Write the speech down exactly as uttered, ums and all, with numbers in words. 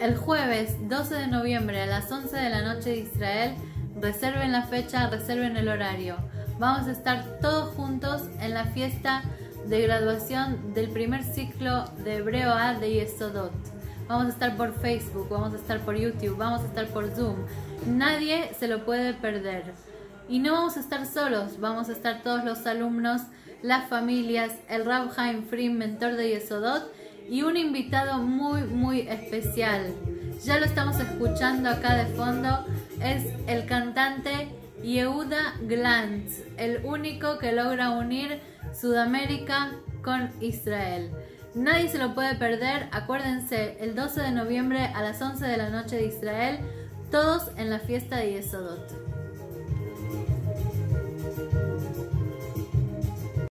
El jueves doce de noviembre a las once de la noche de Israel, reserven la fecha, reserven el horario. Vamos a estar todos juntos en la fiesta de graduación del primer ciclo de Hebreo A de Yesodot. Vamos a estar por Facebook, vamos a estar por YouTube, vamos a estar por Zoom. Nadie se lo puede perder. Y no vamos a estar solos, vamos a estar todos los alumnos, las familias, el Rav Haim Frim, mentor de Yesodot, y un invitado muy muy especial. Ya lo estamos escuchando acá de fondo, es el cantante Yehuda Glantz, el único que logra unir Sudamérica con Israel. Nadie se lo puede perder, acuérdense, el doce de noviembre a las once de la noche de Israel, todos en la fiesta de Yesodot.